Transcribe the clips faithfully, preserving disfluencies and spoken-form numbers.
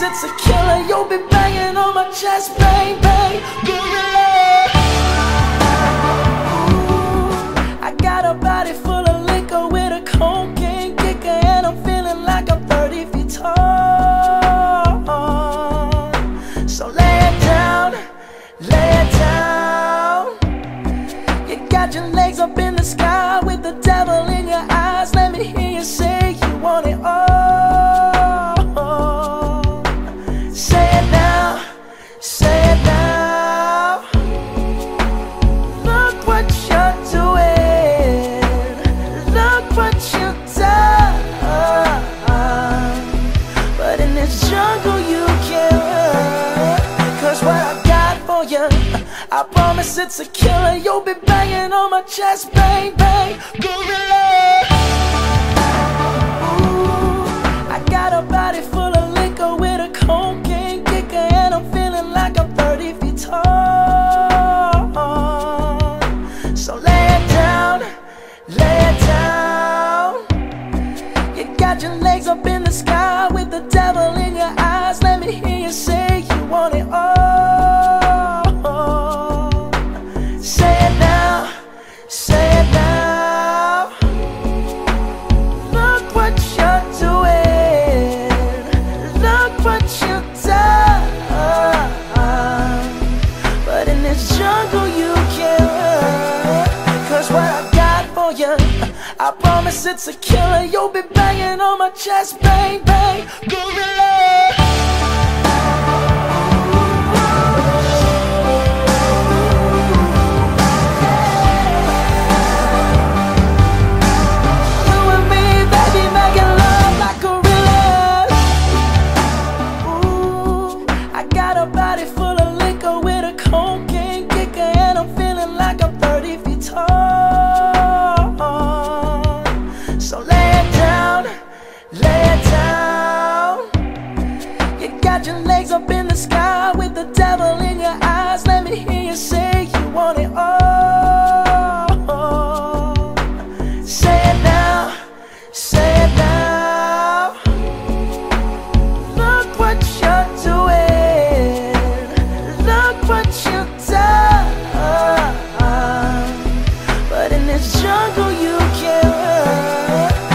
cause it's a killer. You'll be banging on my chest, bang, bang, gorilla. Ooh, I got a body full of liquor with a cocaine kicker, and I'm feeling like I'm thirty feet tall. So lay it down, lay it down. You got your legs up in the sky with the devil in your eyes. Let me hear you say you want it all. I promise it's a killer. You'll be banging on my chest, bang, bang, gorilla. Ooh, I got a body full of liquor with a cocaine kicker, and I'm feeling like I'm thirty feet tall. So lay it down, lay it down. You got your legs up in the sky with the devil in your eyes. Let me hear you say you want it all. I promise it's a killer. You'll be banging on my chest, bang, bang, gorilla. You and me, baby, making love like gorillas. Ooh, I got a body full of liquor with a cocaine kicker, and I'm feeling like I'm thirty feet tall. Your legs up in the sky with the devil in your eyes. Let me hear you say you want it all. Say it now, say it now. Look what you're doing, look what you've done. But in this jungle you can't run,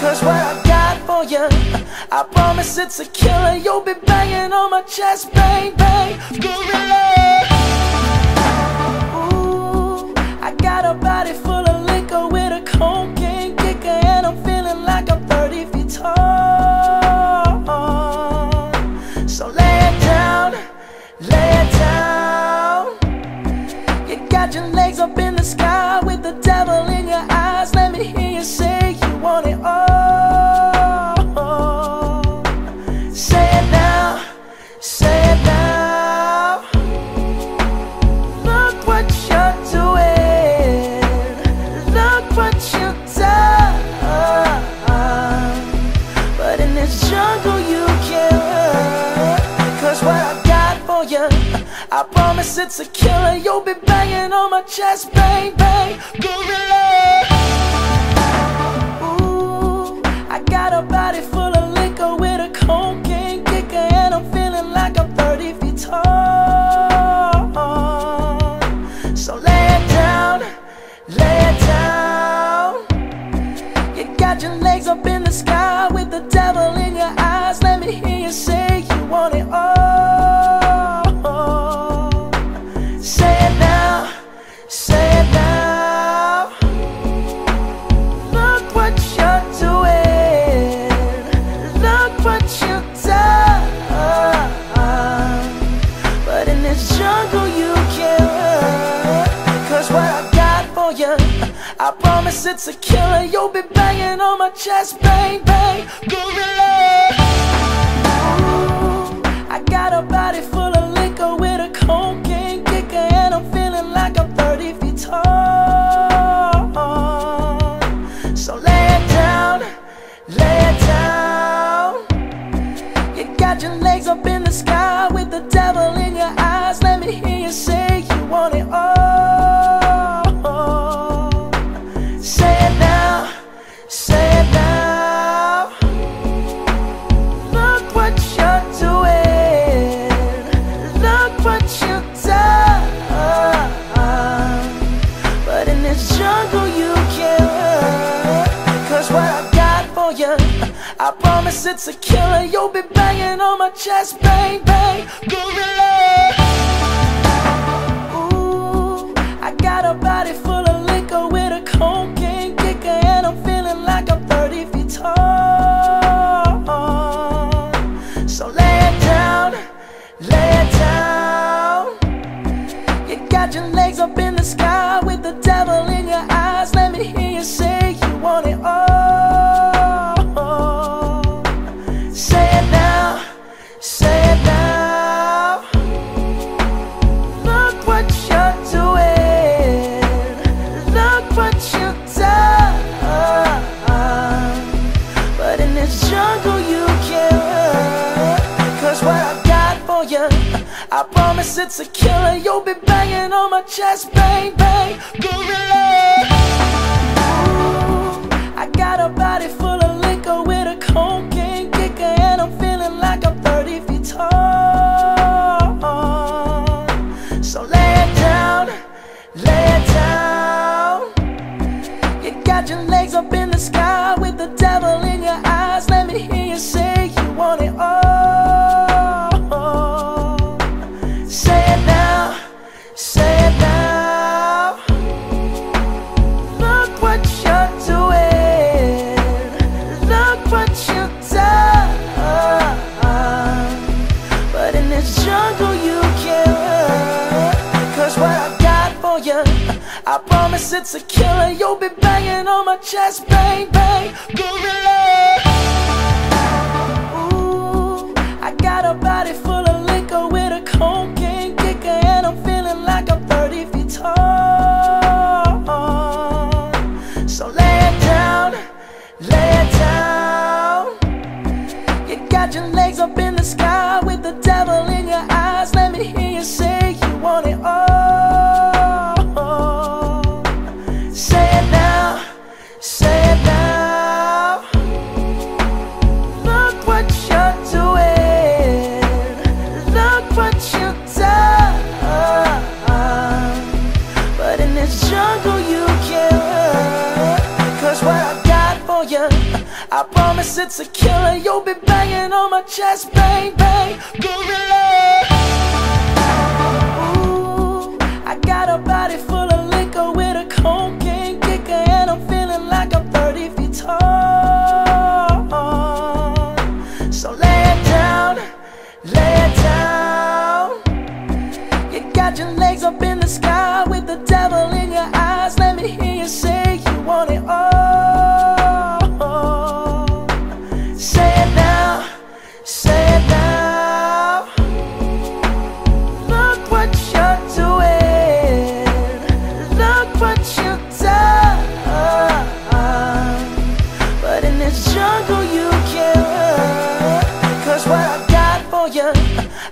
cause what I've got for you, I promise it's a killer. You'll be banging on my chest, bang, bang, gorilla. Ooh, I got a body full of liquor with a cocaine kicker, and I'm feeling like I'm thirty feet tall. So lay it down, lay it down. You got your legs up in the sky with the devil in your eyes. Let me hear you say you want it all. I promise it's a killer. You'll be banging on my chest, bang, bang, gorilla. Ooh, I got a body full of liquor with a cocaine kicker, and I'm feeling like I'm thirty feet tall. So lay it down, lay it down. You got your legs up in the sky with the devil in your eyes. Let me hear you say you want it all. I promise it's a killer. You'll be banging on my chest, bang, bang, gorilla. Ooh, I got a body full of liquor with a cocaine kicker, and I'm feeling like I'm thirty feet tall. So lay it down, lay it down. You got your legs up in the sky with the devil in your eyes. Let me hear you say you want it all. Say it now, look what you're doing. in this jungle you can't run. Cause what I got for you, I promise it's a killer. You'll be banging on my chest, bang, bang, gorilla. Ooh, I got a body full of liquor with a cocaine kicker, and I'm feeling like I'm thirty feet tall. So lay it down, lay it down. You got your legs up in the sky with the devil in your eyes. Let me hear you say you want it all. Say it now, say it now. Look what you're doing, look what you've done. But in this jungle you can't run. Cause what I've got for you, I promise it's a killer. You'll be banging on my chest, bang, bang, gorilla. Ooh, I got a body full of liquor with a cocaine kicker, and I'm feeling like I'm thirty feet tall. So lay it down, lay it down. You got your legs up in the sky with the devil in your eyes. Let me hear you say you want it all. Say it now, say it now. Look what you're doing, look what you've done. But in this jungle you can't run. Cause what I've got for you, I promise it's a killer. You'll be banging on my chest, bang, bang, gorilla. Ooh, I got a body full of liquor with a cocaine kicker, and I'm feeling like I'm thirty feet tall. So lay it down, lay it down. You got your legs up in the sky with the devil in your eyes. Let me hear you say you want it all. Say it now, say it now. Look what you're doing, look what you've done. But in this jungle you can't run. Cause what I've got for you, I promise it's a killer. You'll be banging on my chest, bang, bang, gorilla. Ooh, I got a body full of liquor with a cocaine kicker, and I'm feeling like I'm thirty feet tall. So lay it down, lay it down. You got your legs up in the sky with the devil in your eyes. Let me hear you say you want it all. Say it now, say it now. Look what you're doing, look what you've done. But in this jungle you can't run. Cause what I've got for you,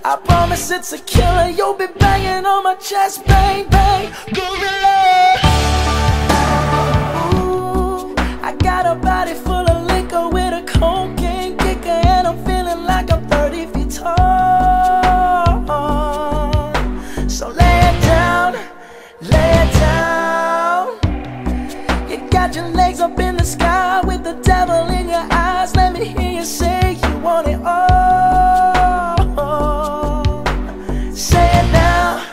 I promise it's a killer. You'll be banging on my chest, bang, bang, gorilla. Ooh, I got a body full of liquor with a cocaine kicker, and I'm feeling like I'm thirty feet tall. So lay it down, lay it down. You got your legs up in the sky with the devil in your eyes. Let me hear you say you want it all. Say it now, say it now. Look what you're doing, look what you've done. But in this jungle you can't run. Cause what I've got for you, I promise it's a killer. You'll be banging on my chest, bang, bang, gorilla. Ooh, I got a body full of liquor with a cocaine kicker, and I'm feeling like I'm thirty feet tall. So lay it down, lay it down. You got your legs up in the sky with the devil in your eyes. Let me hear you say you want it all. Say it now,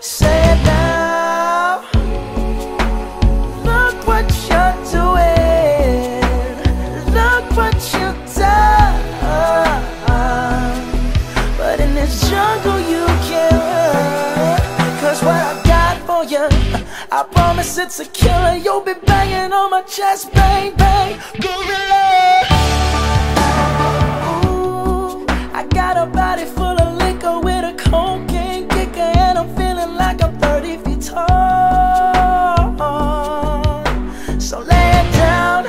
say it now. I promise it's a killer. You'll be banging on my chest, bang, bang, gorilla. Ooh, I got a body full of liquor with a cocaine kicker, and I'm feeling like I'm thirty feet tall. So lay it down,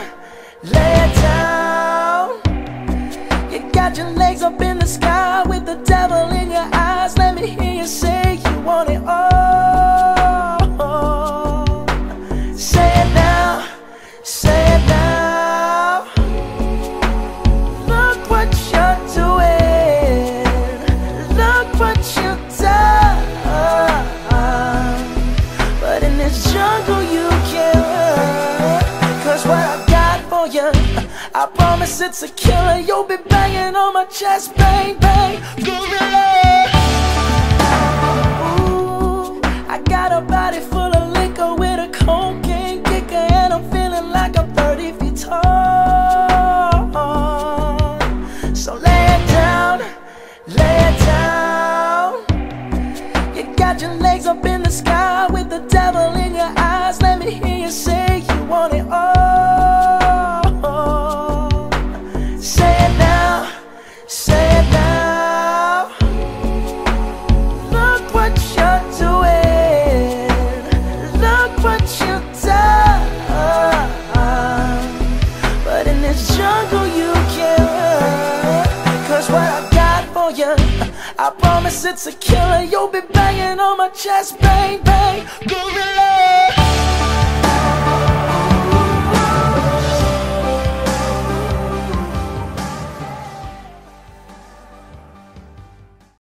lay it down. You got your legs up in the sky with the devil in your eyes. Let me hear you say you want it all. I promise it's a killer. You'll be banging on my chest, bang, bang, gorilla. Ooh, I got a body full of liquor with a cocaine kicker, and I'm feeling like I'm thirty feet tall. So lay it down, lay it down. You got your legs up in the sky with the devil in your eyes. Let me hear you say you want it all. I promise it's a killer. You'll be banging on my chest, bang, bang, gorilla.